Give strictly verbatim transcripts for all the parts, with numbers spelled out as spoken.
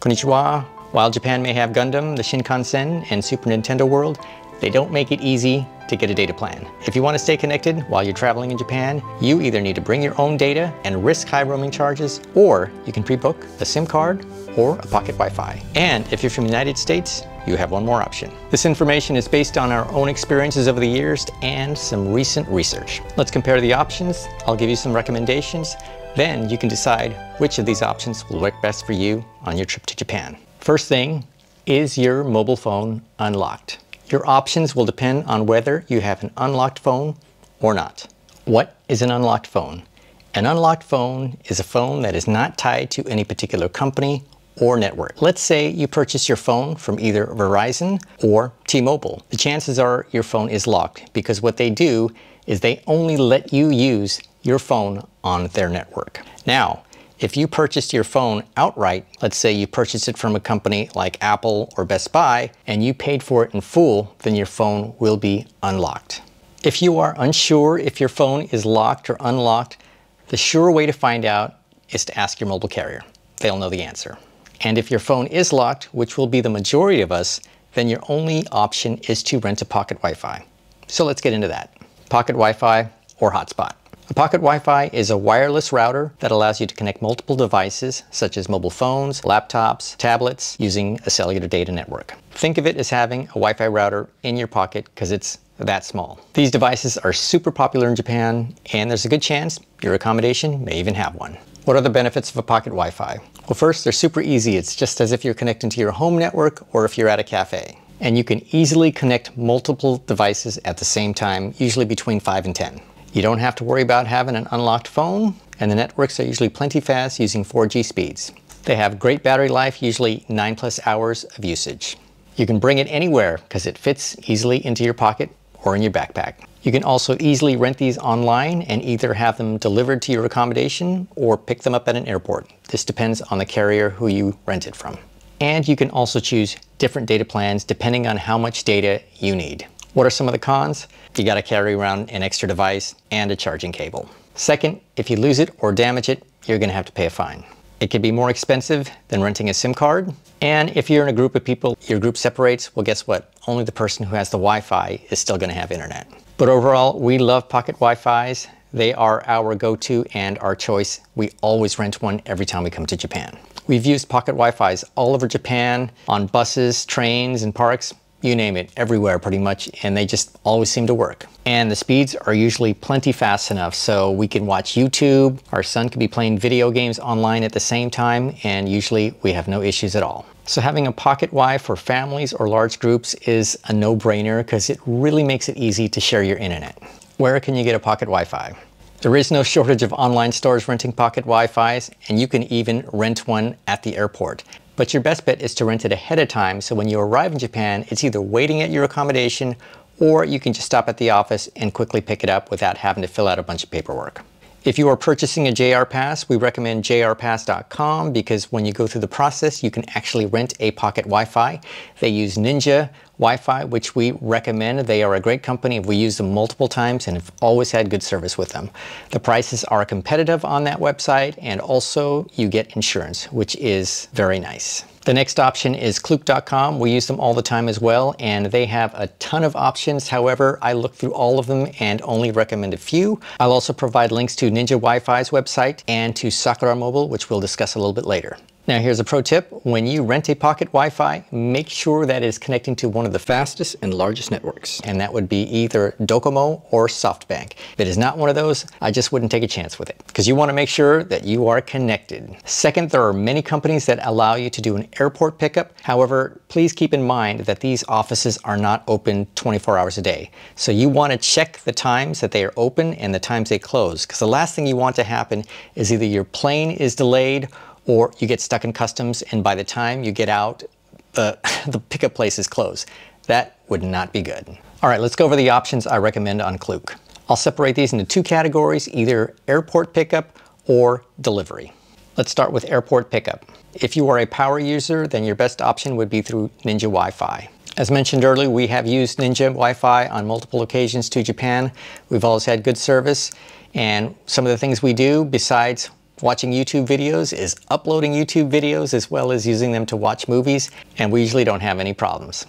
Konnichiwa. While Japan may have Gundam, the Shinkansen, and Super Nintendo World, they don't make it easy to get a data plan. If you want to stay connected while you're traveling in Japan, you either need to bring your own data and risk high roaming charges, or you can pre-book a SIM card or a Pocket Wi-Fi. And if you're from the United States, you have one more option. This information is based on our own experiences over the years and some recent research. Let's compare the options. I'll give you some recommendations. Then you can decide which of these options will work best for you on your trip to Japan. First thing, is your mobile phone unlocked? Your options will depend on whether you have an unlocked phone or not. What is an unlocked phone? An unlocked phone is a phone that is not tied to any particular company or network. Let's say you purchase your phone from either Verizon or T-Mobile. The chances are your phone is locked because what they do is they only let you use your phone on their network. Now, if you purchased your phone outright, let's say you purchased it from a company like Apple or Best Buy, and you paid for it in full, then your phone will be unlocked. If you are unsure if your phone is locked or unlocked, the sure way to find out is to ask your mobile carrier. They'll know the answer. And if your phone is locked, which will be the majority of us, then your only option is to rent a Pocket Wi-Fi. So let's get into that. Pocket Wi-Fi or hotspot. A Pocket Wi-Fi is a wireless router that allows you to connect multiple devices, such as mobile phones, laptops, tablets, using a cellular data network. Think of it as having a Wi-Fi router in your pocket because it's that small. These devices are super popular in Japan, and there's a good chance your accommodation may even have one. What are the benefits of a Pocket Wi-Fi? Well, first, they're super easy. It's just as if you're connecting to your home network or if you're at a cafe. And you can easily connect multiple devices at the same time, usually between five and ten. You don't have to worry about having an unlocked phone, and the networks are usually plenty fast using four G speeds. They have great battery life, usually nine plus hours of usage. You can bring it anywhere because it fits easily into your pocket or in your backpack. You can also easily rent these online and either have them delivered to your accommodation or pick them up at an airport. This depends on the carrier who you rent it from. And you can also choose different data plans depending on how much data you need. What are some of the cons? You gotta carry around an extra device and a charging cable. Second, if you lose it or damage it, you're gonna have to pay a fine. It can be more expensive than renting a SIM card. And if you're in a group of people, your group separates, well, guess what? Only the person who has the Wi-Fi is still gonna have internet. But overall, we love Pocket Wi-Fis. They are our go-to and our choice. We always rent one every time we come to Japan. We've used Pocket Wi-Fis all over Japan, on buses, trains, and parks. You name it, everywhere pretty much, and they just always seem to work. And the speeds are usually plenty fast enough so we can watch YouTube, our son can be playing video games online at the same time, and usually we have no issues at all. So having a Pocket Wi-Fi for families or large groups is a no-brainer because it really makes it easy to share your internet. Where can you get a Pocket Wi-Fi? There is no shortage of online stores renting Pocket Wi-Fis, and you can even rent one at the airport. But your best bet is to rent it ahead of time so when you arrive in Japan, it's either waiting at your accommodation or you can just stop at the office and quickly pick it up without having to fill out a bunch of paperwork. If you are purchasing a J R Pass, we recommend J R pass dot com because when you go through the process, you can actually rent a Pocket Wi-Fi. They use Ninja Wi-Fi, which we recommend. They are a great company. We use them multiple times and have always had good service with them. The prices are competitive on that website, and also you get insurance, which is very nice. The next option is Klook dot com. We use them all the time as well, and they have a ton of options. However, I look through all of them and only recommend a few. I'll also provide links to Ninja Wi-Fi's website and to Sakura Mobile, which we'll discuss a little bit later. Now here's a pro tip. When you rent a Pocket Wi-Fi, make sure that it is connecting to one of the fastest and largest networks. And that would be either Docomo or SoftBank. If it is not one of those, I just wouldn't take a chance with it because you want to make sure that you are connected. Second, there are many companies that allow you to do an airport pickup. However, please keep in mind that these offices are not open twenty-four hours a day. So you want to check the times that they are open and the times they close, because the last thing you want to happen is either your plane is delayed or you get stuck in customs, and by the time you get out, uh, the pickup place is closed. That would not be good. All right, let's go over the options I recommend on Klook. I'll separate these into two categories, either airport pickup or delivery. Let's start with airport pickup. If you are a power user, then your best option would be through Ninja Wi-Fi. As mentioned earlier, we have used Ninja Wi-Fi on multiple occasions to Japan. We've always had good service, and some of the things we do besides watching YouTube videos is uploading YouTube videos as well as using them to watch movies, and we usually don't have any problems.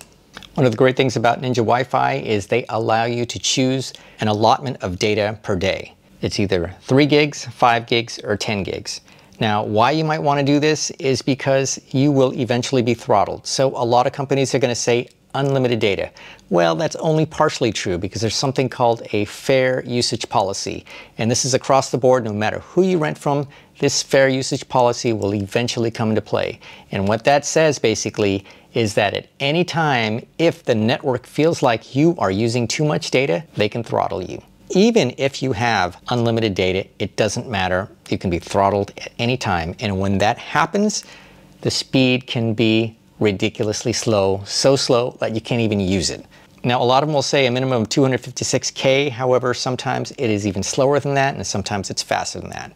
One of the great things about Ninja Wi-Fi is they allow you to choose an allotment of data per day. It's either three gigs, five gigs, or ten gigs. Now, why you might want to do this is because you will eventually be throttled. So a lot of companies are going to say unlimited data. Well, that's only partially true because there's something called a fair usage policy. And this is across the board. No matter who you rent from, this fair usage policy will eventually come into play. And what that says basically is that at any time, if the network feels like you are using too much data, they can throttle you. Even if you have unlimited data, it doesn't matter. You can be throttled at any time. And when that happens, the speed can be ridiculously slow, so slow that you can't even use it. Now, a lot of them will say a minimum of two hundred fifty-six K. However, sometimes it is even slower than that, and sometimes it's faster than that.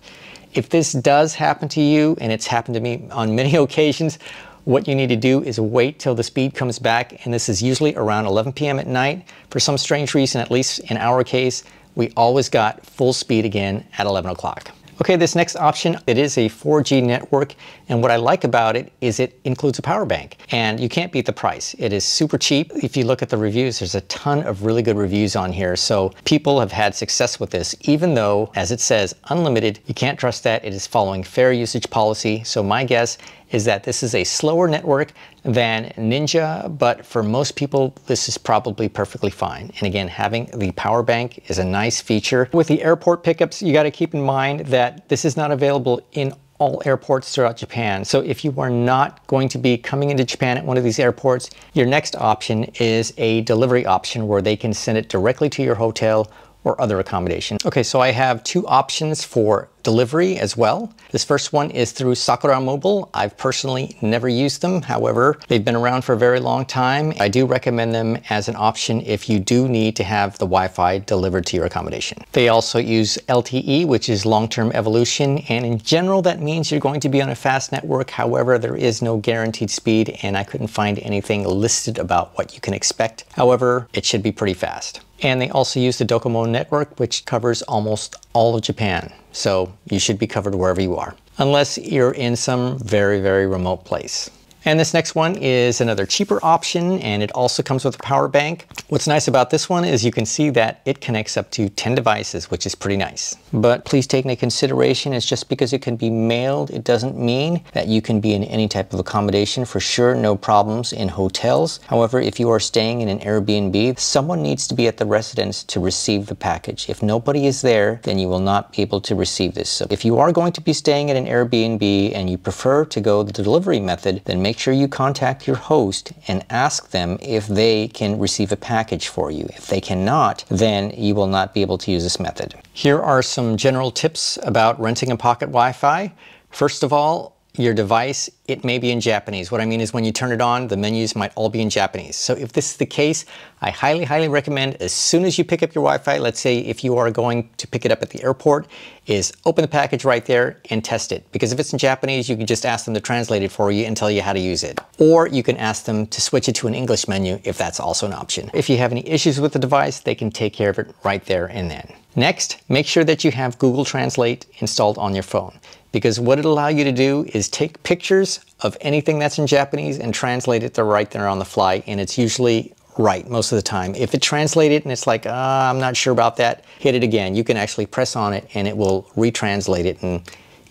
If this does happen to you, and it's happened to me on many occasions, what you need to do is wait till the speed comes back, and this is usually around eleven P M at night. For some strange reason, at least in our case, we always got full speed again at eleven o'clock. Okay, this next option, it is a four G network, and what I like about it is it includes a power bank, and you can't beat the price. It is super cheap. If you look at the reviews, there's a ton of really good reviews on here, so people have had success with this, even though, as it says, unlimited, you can't trust that. It is following fair usage policy, so my guess is that this is a slower network than Ninja, but for most people, this is probably perfectly fine. And again, having the power bank is a nice feature. With the airport pickups, you gotta keep in mind that this is not available in all airports throughout Japan. So if you are not going to be coming into Japan at one of these airports, your next option is a delivery option where they can send it directly to your hotel or other accommodation. Okay, so I have two options for delivery as well. This first one is through Sakura Mobile. I've personally never used them. However, they've been around for a very long time. I do recommend them as an option if you do need to have the Wi-Fi delivered to your accommodation. They also use L T E, which is long-term evolution. And in general, that means you're going to be on a fast network. However, there is no guaranteed speed, and I couldn't find anything listed about what you can expect. However, it should be pretty fast. And they also use the Docomo network, which covers almost all of Japan. So you should be covered wherever you are, unless you're in some very, very remote place. And this next one is another cheaper option, and it also comes with a power bank. What's nice about this one is you can see that it connects up to ten devices, which is pretty nice. But please take into consideration, it's just because it can be mailed, it doesn't mean that you can be in any type of accommodation. For sure, no problems in hotels. However, if you are staying in an Airbnb, someone needs to be at the residence to receive the package. If nobody is there, then you will not be able to receive this. So if you are going to be staying at an Airbnb and you prefer to go the delivery method, then make Make sure you contact your host and ask them if they can receive a package for you. If they cannot, then you will not be able to use this method. Here are some general tips about renting a Pocket Wi-Fi. First of all, your device, it may be in Japanese. What I mean is when you turn it on, the menus might all be in Japanese. So if this is the case, I highly, highly recommend as soon as you pick up your Wi-Fi, let's say if you are going to pick it up at the airport, is open the package right there and test it. Because if it's in Japanese, you can just ask them to translate it for you and tell you how to use it. Or you can ask them to switch it to an English menu if that's also an option. If you have any issues with the device, they can take care of it right there and then. Next, make sure that you have Google Translate installed on your phone, because what it'll allow you to do is take pictures of anything that's in Japanese and translate it there right there on the fly, and it's usually right most of the time. If it translated and it's like, ah, I'm not sure about that, hit it again. You can actually press on it and it will retranslate it, and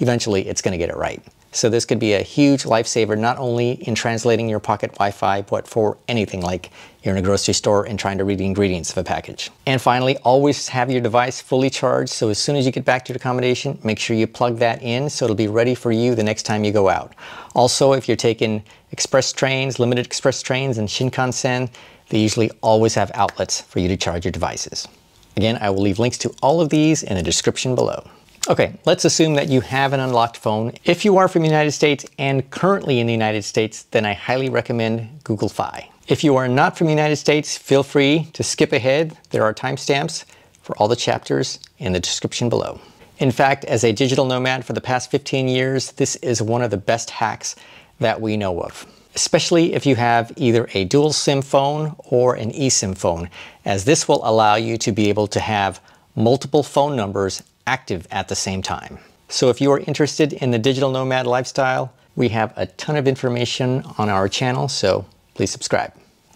eventually it's gonna get it right. So this could be a huge lifesaver, not only in translating your Pocket Wi-Fi, but for anything like you're in a grocery store and trying to read the ingredients of a package. And finally, always have your device fully charged. So as soon as you get back to your accommodation, make sure you plug that in so it'll be ready for you the next time you go out. Also, if you're taking express trains, limited express trains and Shinkansen, they usually always have outlets for you to charge your devices. Again, I will leave links to all of these in the description below. Okay, let's assume that you have an unlocked phone. If you are from the United States and currently in the United States, then I highly recommend Google Fi. If you are not from the United States, feel free to skip ahead. There are timestamps for all the chapters in the description below. In fact, as a digital nomad for the past fifteen years, this is one of the best hacks that we know of, especially if you have either a dual SIM phone or an eSIM phone, as this will allow you to be able to have multiple phone numbers active at the same time. So if you are interested in the digital nomad lifestyle, we have a ton of information on our channel, so please subscribe.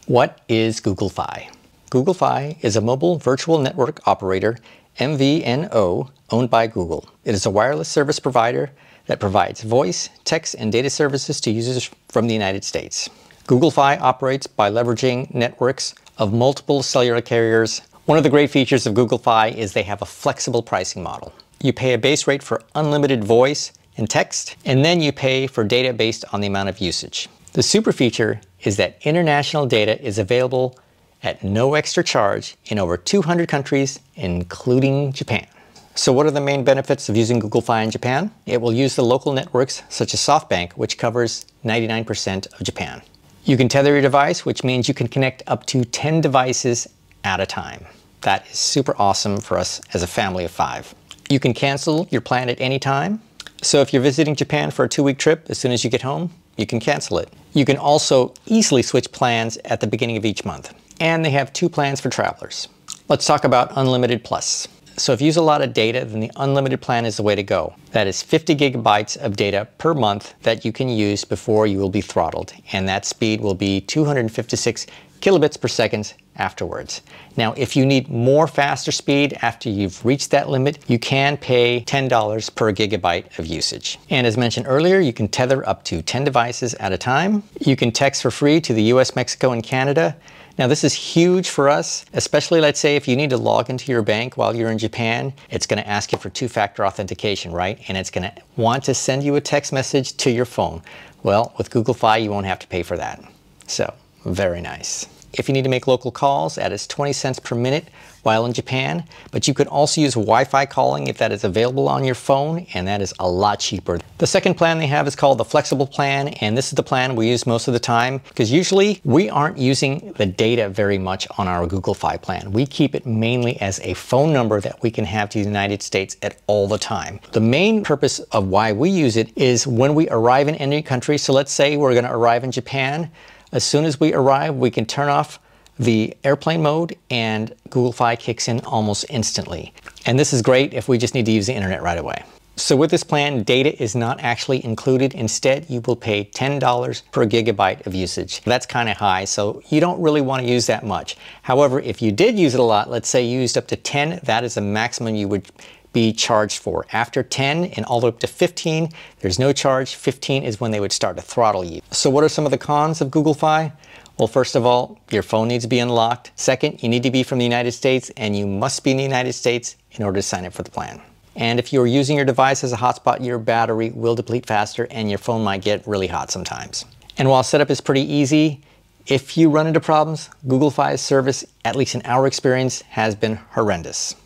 What is Google Fi? Google Fi is a mobile virtual network operator, M V N O, owned by Google. It is a wireless service provider that provides voice, text, and data services to users from the United States. Google Fi operates by leveraging networks of multiple cellular carriers. One of the great features of Google Fi is they have a flexible pricing model. You pay a base rate for unlimited voice and text, and then you pay for data based on the amount of usage. The super feature is that international data is available at no extra charge in over two hundred countries, including Japan. So what are the main benefits of using Google Fi in Japan? It will use the local networks such as SoftBank, which covers ninety-nine percent of Japan. You can tether your device, which means you can connect up to ten devices at a time. That is super awesome for us as a family of five. You can cancel your plan at any time. So if you're visiting Japan for a two-week trip, as soon as you get home, you can cancel it. You can also easily switch plans at the beginning of each month. And they have two plans for travelers. Let's talk about Unlimited Plus. So if you use a lot of data, then the unlimited plan is the way to go. That is fifty gigabytes of data per month that you can use before you will be throttled. And that speed will be two hundred fifty-six kilobits per second afterwards. Now, if you need more faster speed after you've reached that limit, you can pay ten dollars per gigabyte of usage. And as mentioned earlier, you can tether up to ten devices at a time. You can text for free to the U S, Mexico, and Canada. Now this is huge for us, especially let's say if you need to log into your bank while you're in Japan, it's gonna ask you for two-factor authentication, right? And it's gonna want to send you a text message to your phone. Well, with Google Fi, you won't have to pay for that. So, very nice. If you need to make local calls, at its twenty cents per minute while in Japan, but you could also use Wi-Fi calling if that is available on your phone, and that is a lot cheaper. The second plan they have is called the Flexible Plan, and this is the plan we use most of the time, because usually we aren't using the data very much on our Google Fi plan. We keep it mainly as a phone number that we can have to the United States at all the time. The main purpose of why we use it is when we arrive in any country. So let's say we're gonna arrive in Japan. As soon as we arrive, we can turn off the airplane mode and Google Fi kicks in almost instantly. And this is great if we just need to use the internet right away. So with this plan, data is not actually included. Instead, you will pay ten dollars per gigabyte of usage. That's kind of high, so you don't really want to use that much. However, if you did use it a lot, let's say you used up to ten, that is the maximum you would be charged for. After ten and all the way up to fifteen, there's no charge. fifteen is when they would start to throttle you. So what are some of the cons of Google Fi? Well, first of all, your phone needs to be unlocked. Second, you need to be from the United States, and you must be in the United States in order to sign up for the plan. And if you're using your device as a hotspot, your battery will deplete faster and your phone might get really hot sometimes. And while setup is pretty easy, if you run into problems, Google Fi's service, at least in our experience, has been horrendous.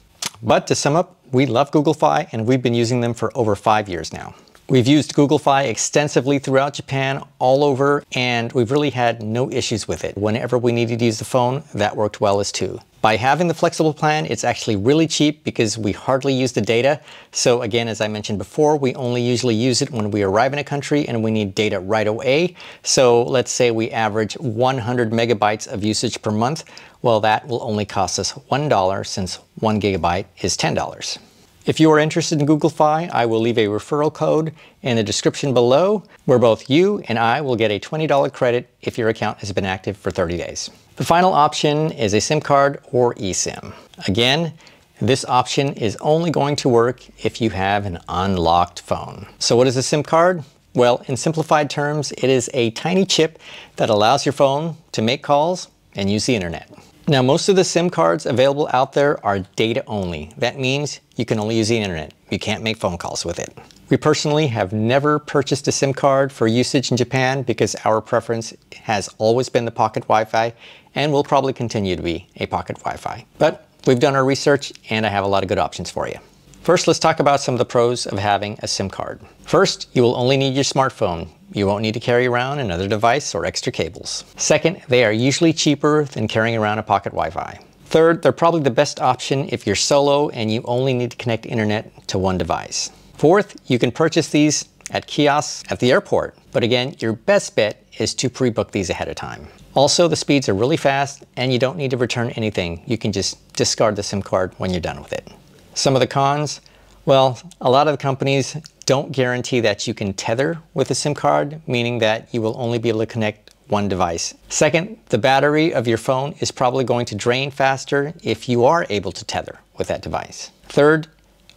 But to sum up, we love Google Fi and we've been using them for over five years now. We've used Google Fi extensively throughout Japan, all over, and we've really had no issues with it. Whenever we needed to use the phone, that worked well as too. By having the flexible plan, it's actually really cheap because we hardly use the data. So again, as I mentioned before, we only usually use it when we arrive in a country and we need data right away. So let's say we average one hundred megabytes of usage per month. Well, that will only cost us one dollar since one gigabyte is ten dollars. If you are interested in Google Fi, I will leave a referral code in the description below where both you and I will get a twenty dollar credit if your account has been active for thirty days. The final option is a SIM card or eSIM. Again, this option is only going to work if you have an unlocked phone. So what is a SIM card? Well, in simplified terms, it is a tiny chip that allows your phone to make calls and use the internet. Now, most of the SIM cards available out there are data only. That means you can only use the internet. You can't make phone calls with it. We personally have never purchased a SIM card for usage in Japan because our preference has always been the Pocket Wi-Fi and will probably continue to be a Pocket Wi-Fi. But we've done our research and I have a lot of good options for you. First, let's talk about some of the pros of having a SIM card. First, you will only need your smartphone. You won't need to carry around another device or extra cables. Second, they are usually cheaper than carrying around a Pocket Wi-Fi. Third, they're probably the best option if you're solo and you only need to connect internet to one device. Fourth, you can purchase these at kiosks at the airport. But again, your best bet is to pre-book these ahead of time. Also, the speeds are really fast and you don't need to return anything. You can just discard the SIM card when you're done with it. Some of the cons, Well, a lot of the companies don't guarantee that you can tether with a SIM card, meaning that you will only be able to connect one device. Second, the battery of your phone is probably going to drain faster if you are able to tether with that device. Third,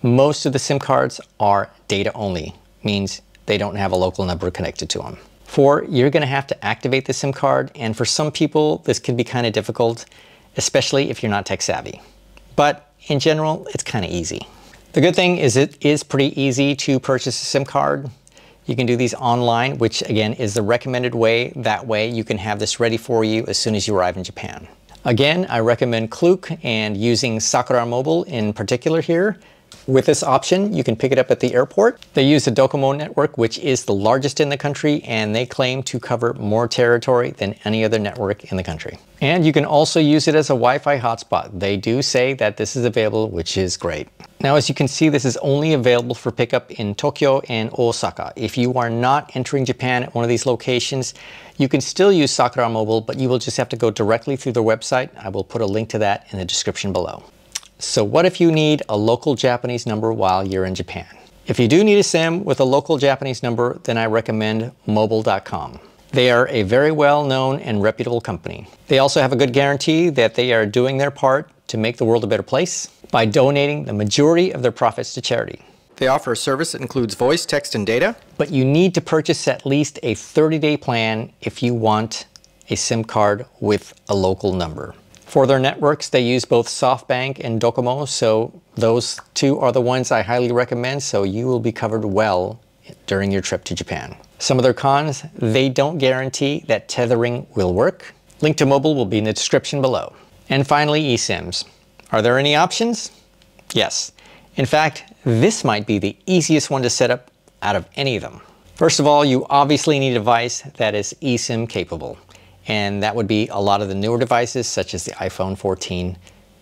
most of the SIM cards are data only, means they don't have a local number connected to them. Four, you're gonna have to activate the SIM card, and for some people, this can be kind of difficult, especially if you're not tech savvy. But in general, it's kind of easy. The good thing is it is pretty easy to purchase a SIM card. You can do these online, which again is the recommended way. That way you can have this ready for you as soon as you arrive in Japan. Again, I recommend Klook and using Sakura Mobile in particular here. With this option, you can pick it up at the airport. They use the Docomo network, which is the largest in the country, and they claim to cover more territory than any other network in the country. And you can also use it as a Wi-Fi hotspot. They do say that this is available, which is great. Now, as you can see, this is only available for pickup in Tokyo and Osaka. If you are not entering Japan at one of these locations, you can still use Sakura Mobile, but you will just have to go directly through their website. I will put a link to that in the description below. So what if you need a local Japanese number while you're in Japan? If you do need a SIM with a local Japanese number, then I recommend mobal dot com. They are a very well-known and reputable company. They also have a good guarantee that they are doing their part to make the world a better place by donating the majority of their profits to charity. They offer a service that includes voice, text, and data. But you need to purchase at least a thirty day plan if you want a SIM card with a local number. For their networks, they use both SoftBank and Docomo, so those two are the ones I highly recommend, so you will be covered well during your trip to Japan. Some of their cons, they don't guarantee that tethering will work. Link to Mobile will be in the description below. And finally, eSIMs. Are there any options? Yes. In fact, this might be the easiest one to set up out of any of them. First of all, you obviously need a device that is eSIM capable. And that would be a lot of the newer devices, such as the iPhone fourteen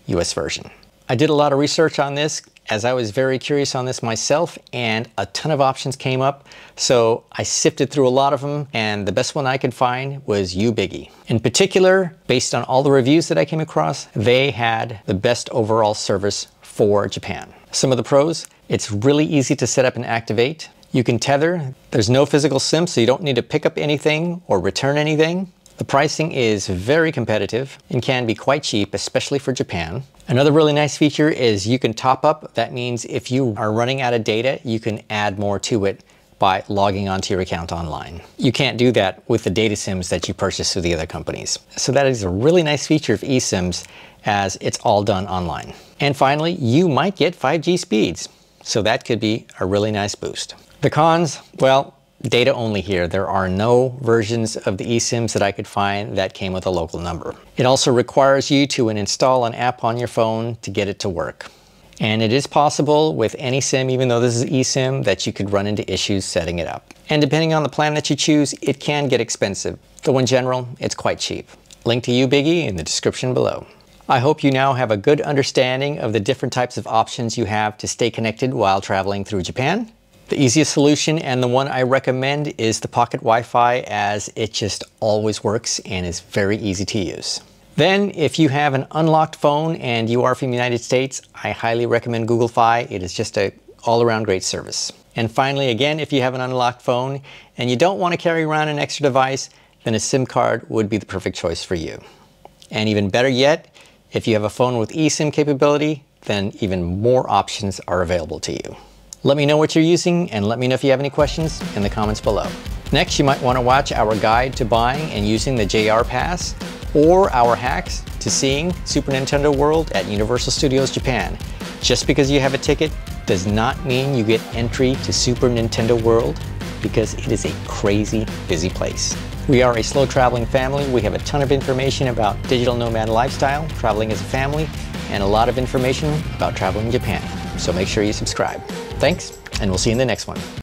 U S version. I did a lot of research on this as I was very curious on this myself, and a ton of options came up. So I sifted through a lot of them, and the best one I could find was Ubigi. In particular, based on all the reviews that I came across, they had the best overall service for Japan. Some of the pros, it's really easy to set up and activate. You can tether, there's no physical SIM, so you don't need to pick up anything or return anything. The pricing is very competitive and can be quite cheap, especially for Japan. Another really nice feature is you can top up. That means if you are running out of data, you can add more to it by logging onto your account online. You can't do that with the data SIMs that you purchase through the other companies. So that is a really nice feature of eSIMs, as it's all done online. And finally, you might get five G speeds. So that could be a really nice boost. The cons, well, data only here. There are no versions of the eSIMs that I could find that came with a local number. It also requires you to install an app on your phone to get it to work. And it is possible with any SIM, even though this is eSIM, that you could run into issues setting it up. And depending on the plan that you choose, it can get expensive. Though in general, it's quite cheap. Link to Ubigi in the description below. I hope you now have a good understanding of the different types of options you have to stay connected while traveling through Japan. The easiest solution, and the one I recommend, is the Pocket Wi-Fi, as it just always works and is very easy to use. Then, if you have an unlocked phone and you are from the United States, I highly recommend Google Fi. It is just an all-around great service. And finally, again, if you have an unlocked phone and you don't want to carry around an extra device, then a SIM card would be the perfect choice for you. And even better yet, if you have a phone with eSIM capability, then even more options are available to you. Let me know what you're using, and let me know if you have any questions in the comments below. Next, you might want to watch our guide to buying and using the J R Pass, or our hacks to seeing Super Nintendo World at Universal Studios Japan. Just because you have a ticket does not mean you get entry to Super Nintendo World, because it is a crazy busy place. We are a slow traveling family. We have a ton of information about digital nomad lifestyle, traveling as a family, and a lot of information about traveling in Japan. So make sure you subscribe. Thanks, and we'll see you in the next one.